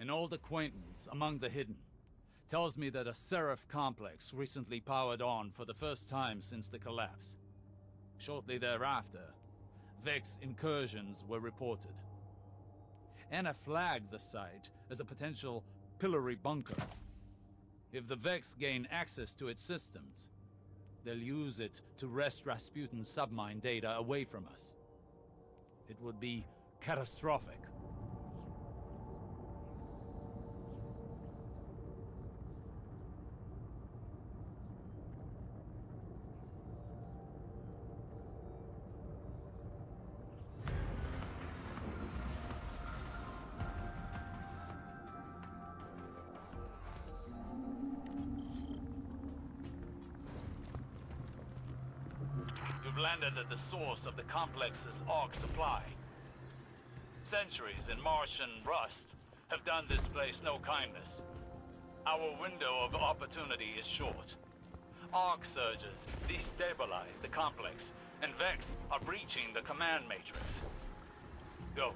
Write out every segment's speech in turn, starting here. An old acquaintance among the hidden tells me that a Seraph complex recently powered on for the first time since the collapse. Shortly thereafter, Vex incursions were reported. Ana flagged the site as a potential pillory bunker. If the Vex gain access to its systems, they'll use it to wrest Rasputin's submine data away from us. It would be catastrophic. Landed at the source of the complex's arc supply. Centuries in Martian rust have done this place no kindness. Our window of opportunity is short. Arc surges destabilize the complex, and Vex are breaching the command matrix. Go.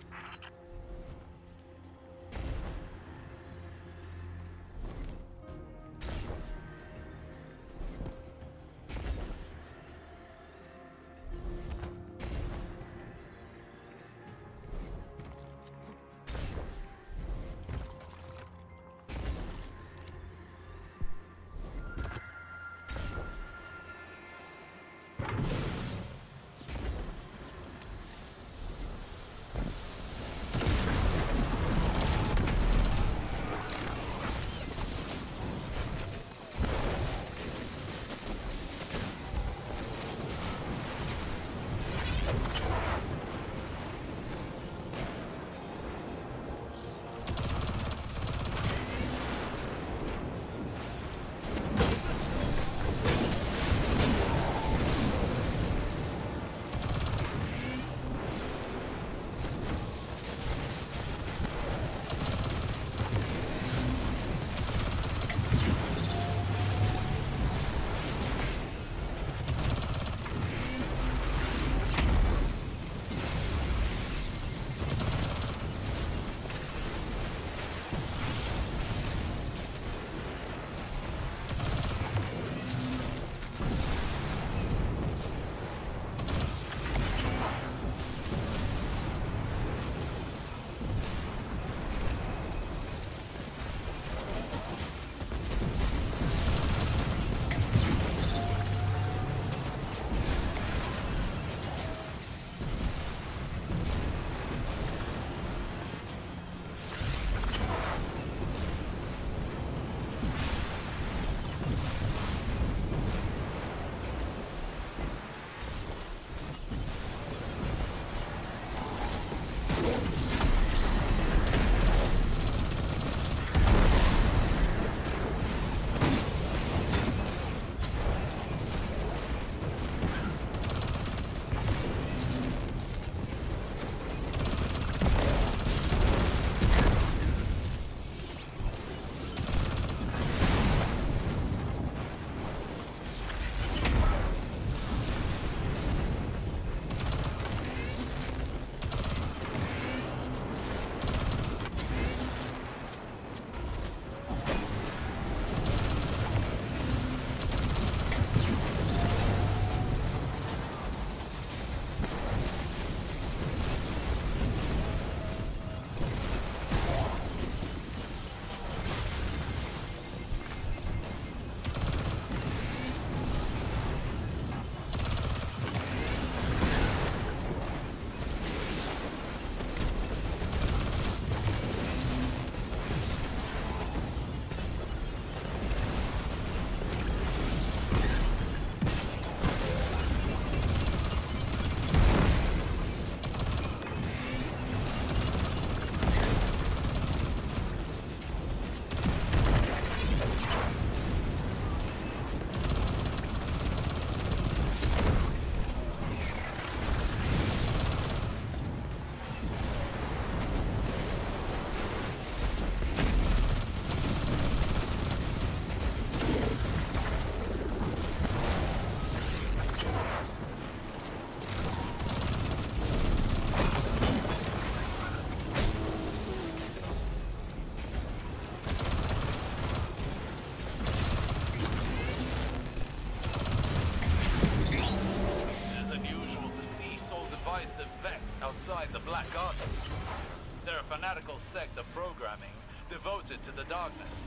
They're a fanatical sect of programming devoted to the darkness,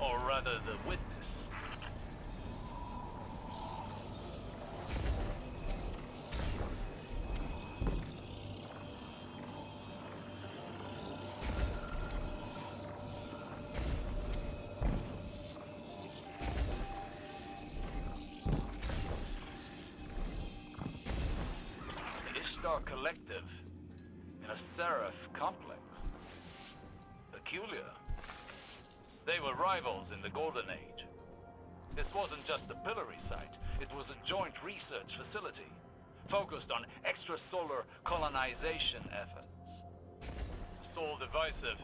or rather the witness. Ishtar Collective in a Seraph complex. Peculiar. They were rivals in the Golden Age. This wasn't just a pillory site, it was a joint research facility, focused on extrasolar colonization efforts. Sol Divisive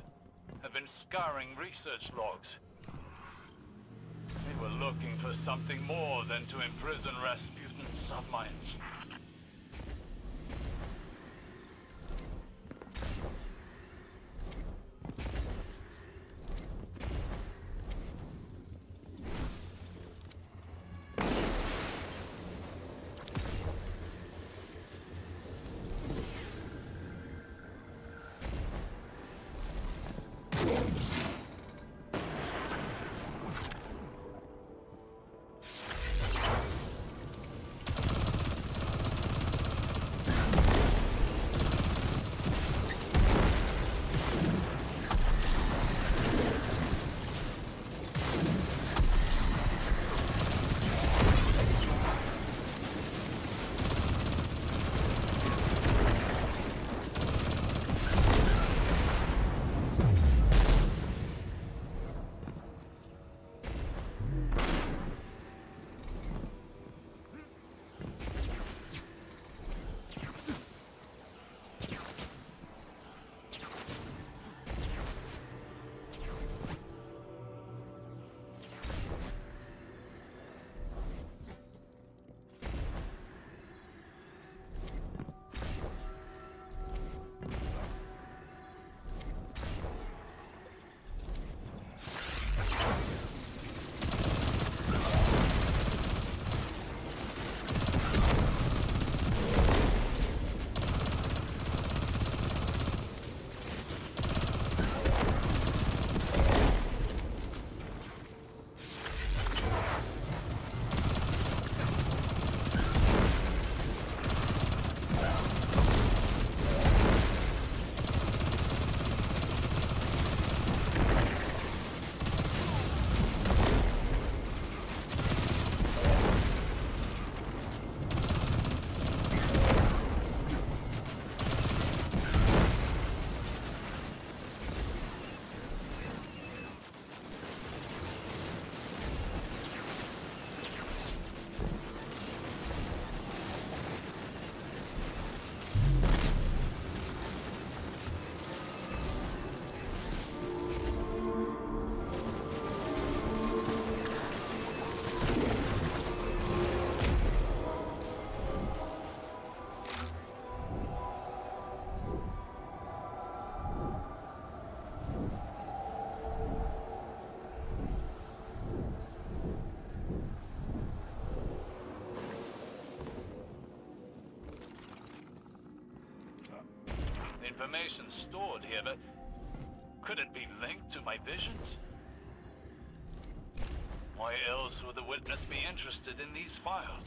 have been scouring research logs. They were looking for something more than to imprison Rasputin's subminds. Information stored here, but could it be linked to my visions? Why else would the witness be interested in these files?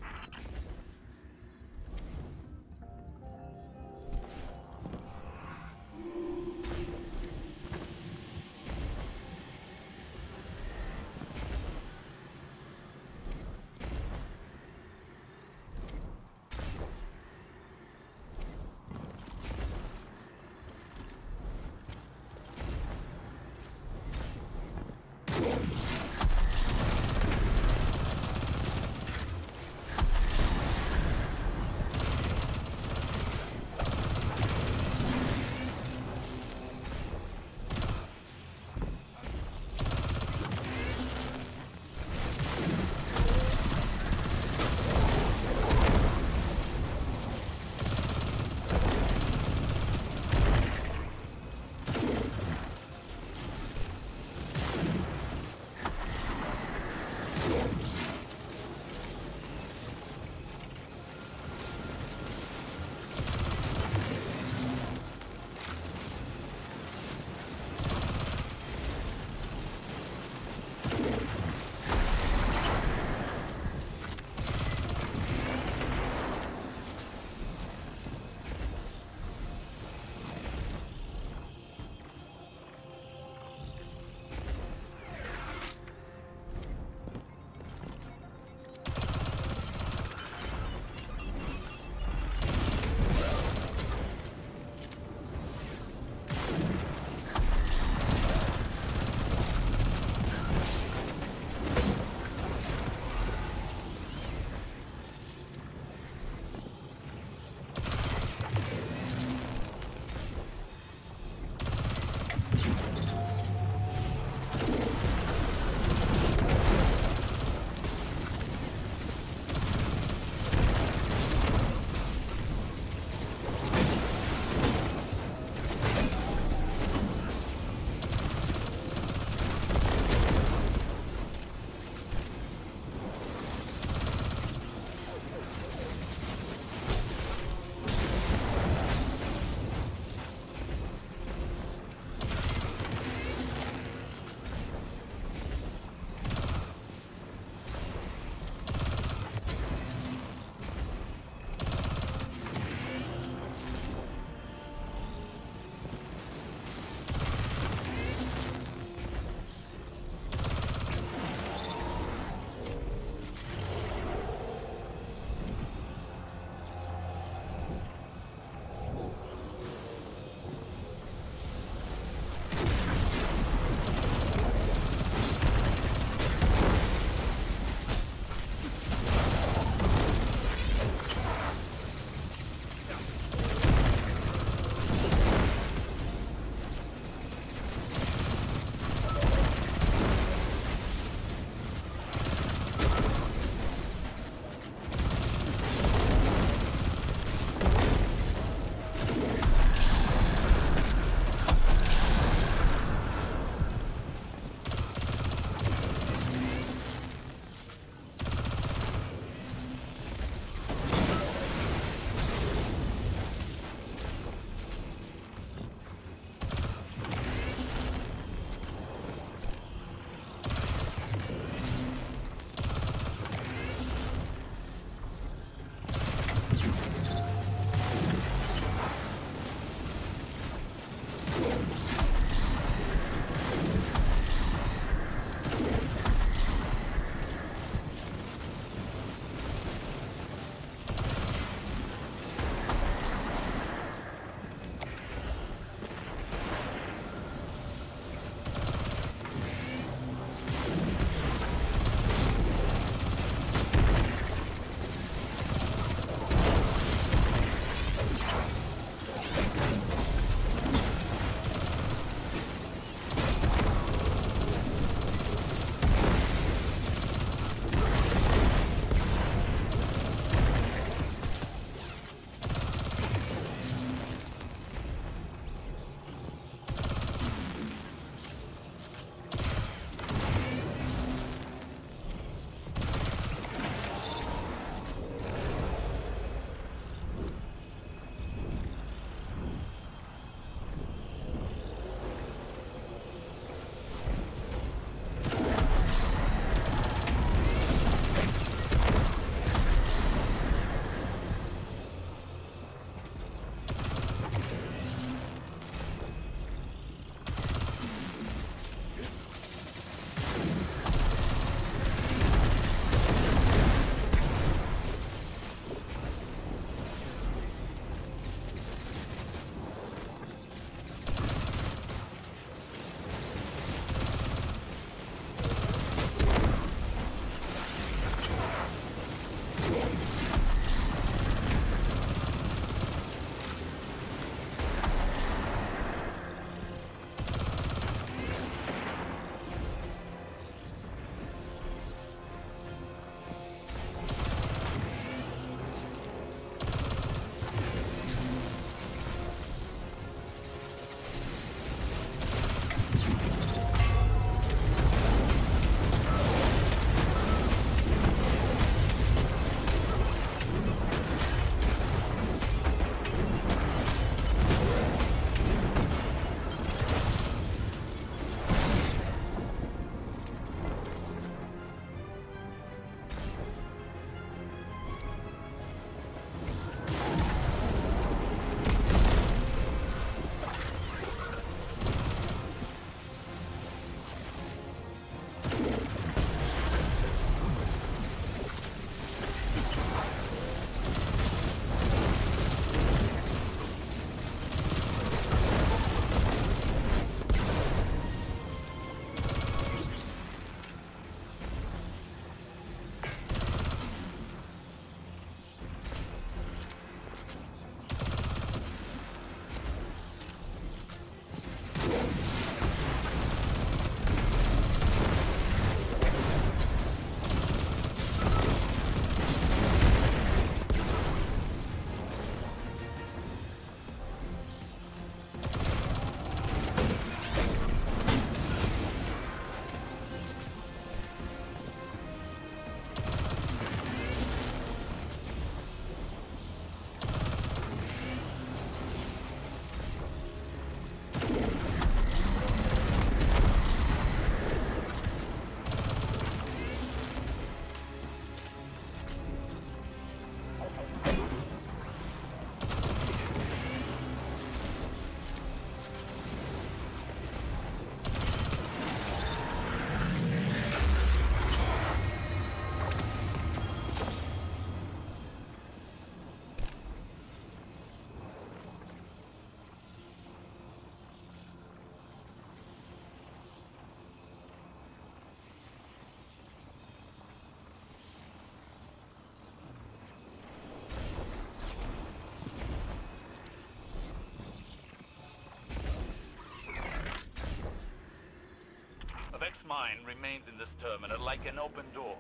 complex mine remains in this terminal like an open door.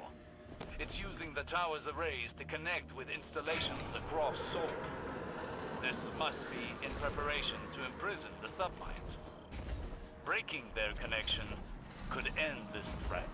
It's using the tower's arrays to connect with installations across Sol. This must be in preparation to imprison the submines. Breaking their connection could end this threat.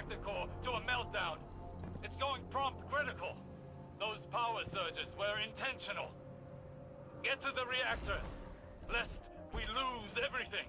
tactical to a meltdown. It's going prompt critical. Those power surges were intentional. Get to the reactor, lest we lose everything.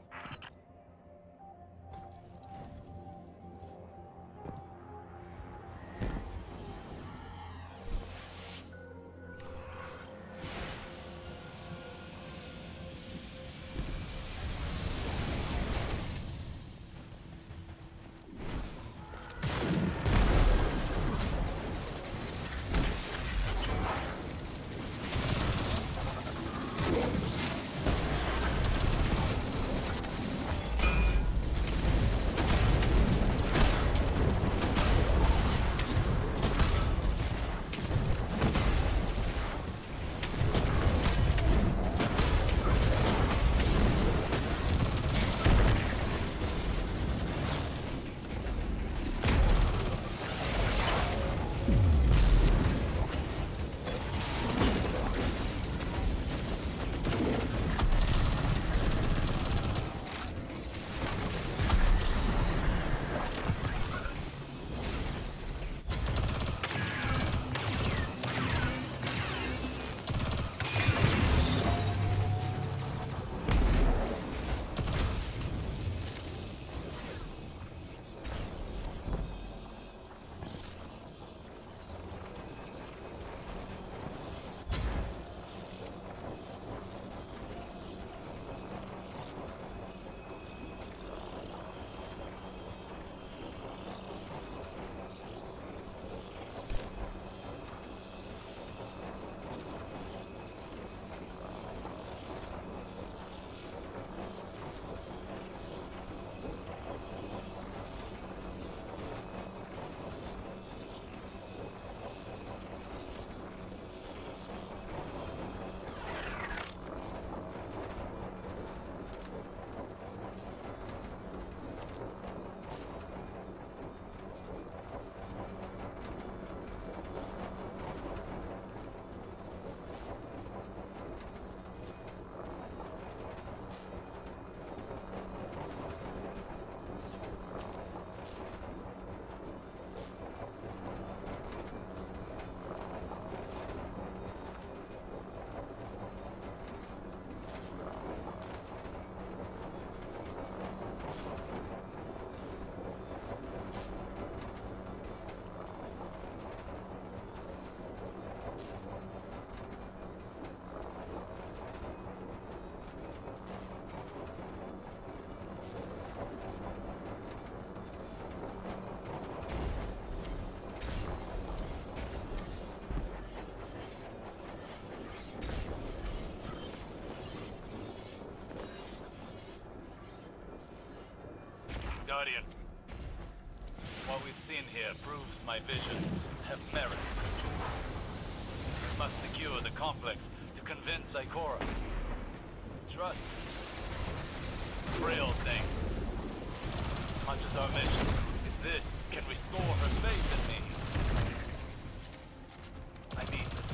Guardian, what we've seen here proves my visions have merit. We must secure the complex to convince Ikora. Trust is a frail thing. Much as our mission, if this can restore her faith in me. I need this.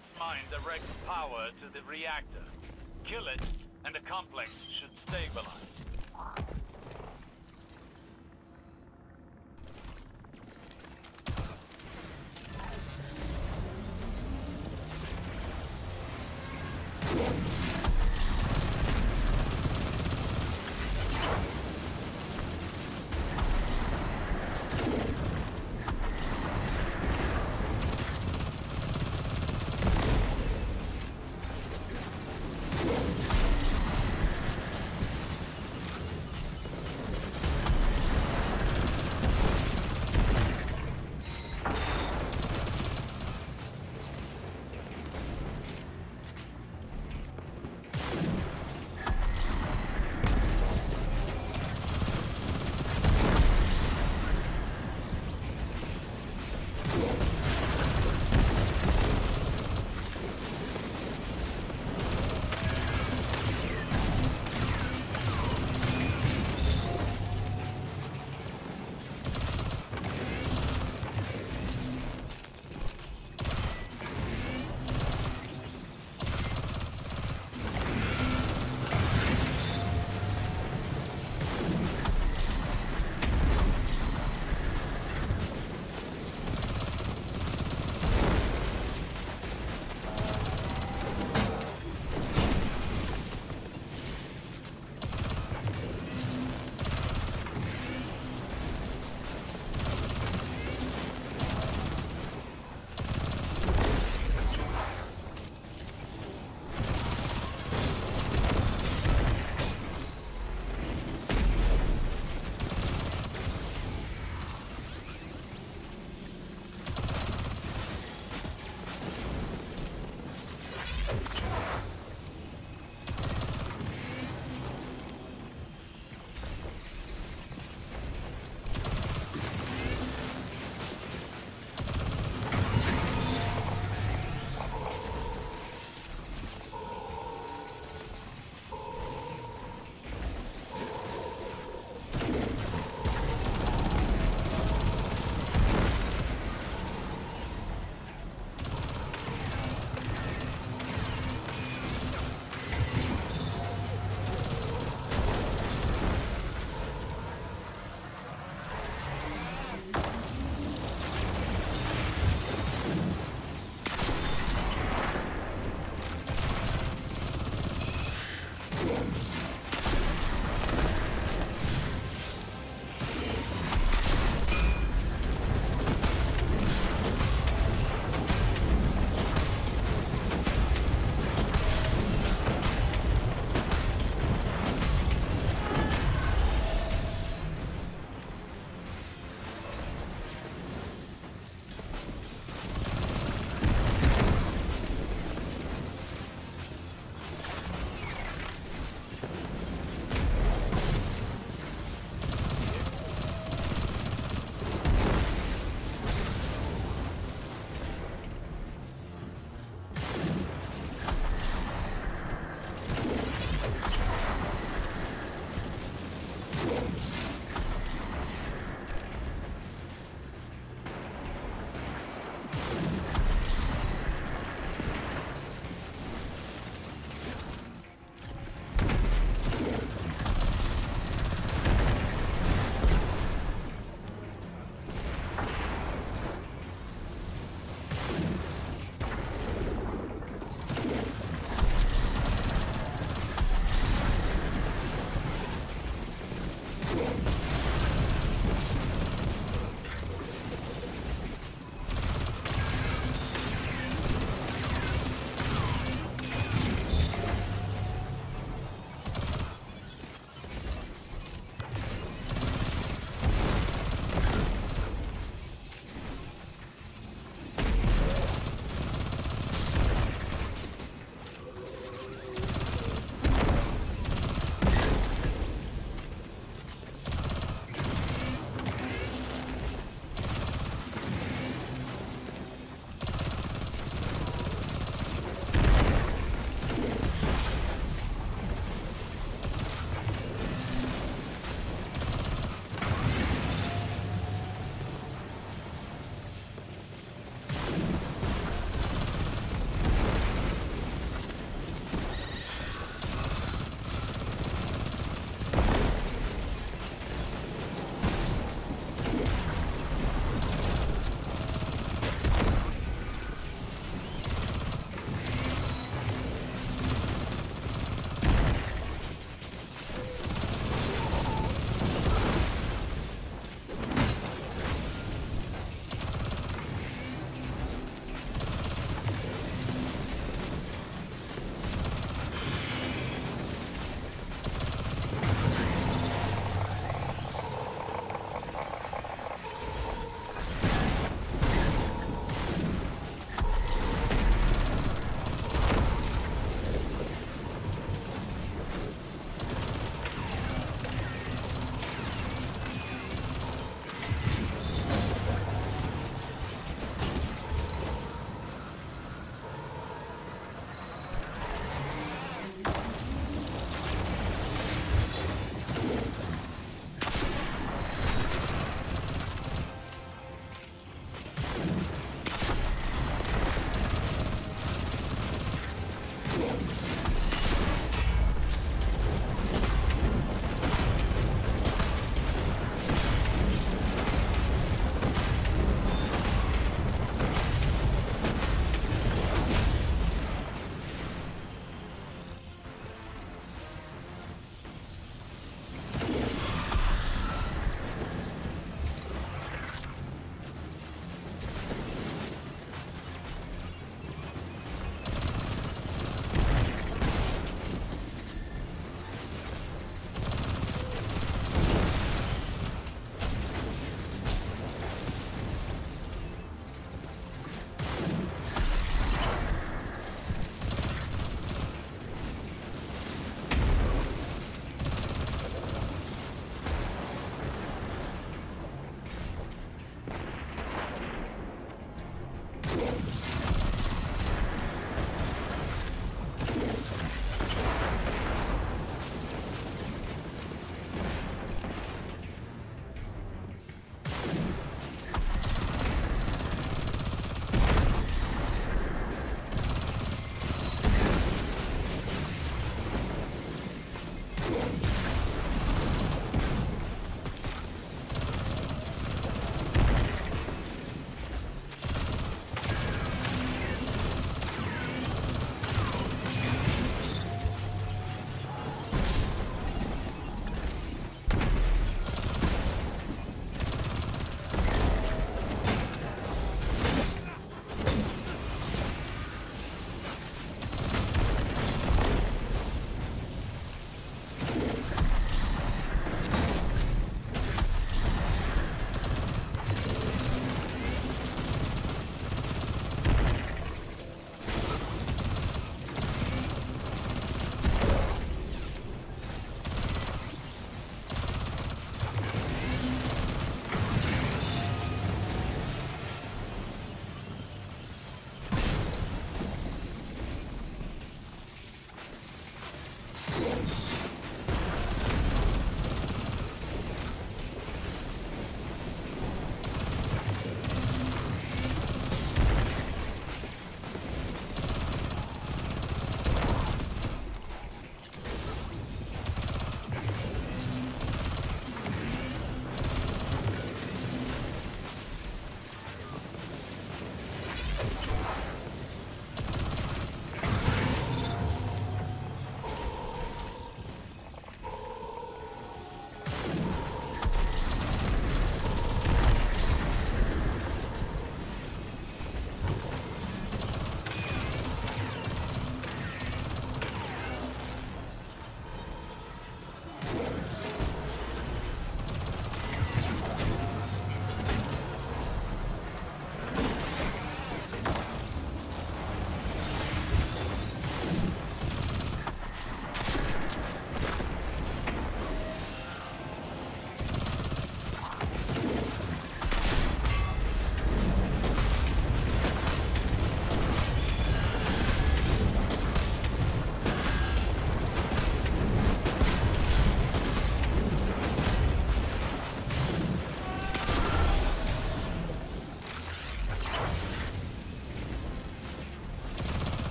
complex mine directs power to the reactor. Kill it, and the complex should stabilize.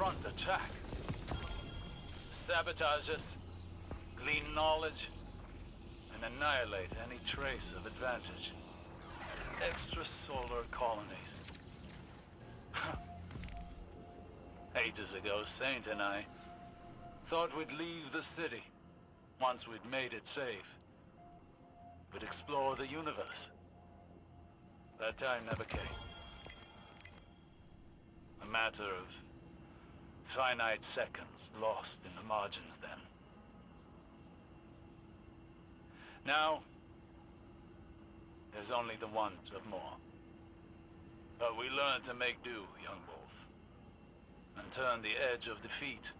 front attack. Sabotage us, glean knowledge, and annihilate any trace of advantage. Extrasolar colonies. Ages ago, Saint and I thought we'd leave the city once we'd made it safe. We'd explore the universe. That time never came. A matter of finite seconds lost in the margins then. Now, there's only the want of more. But we learn to make do, young wolf, and turn the edge of defeat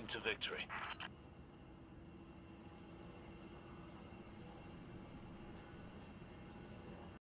into victory.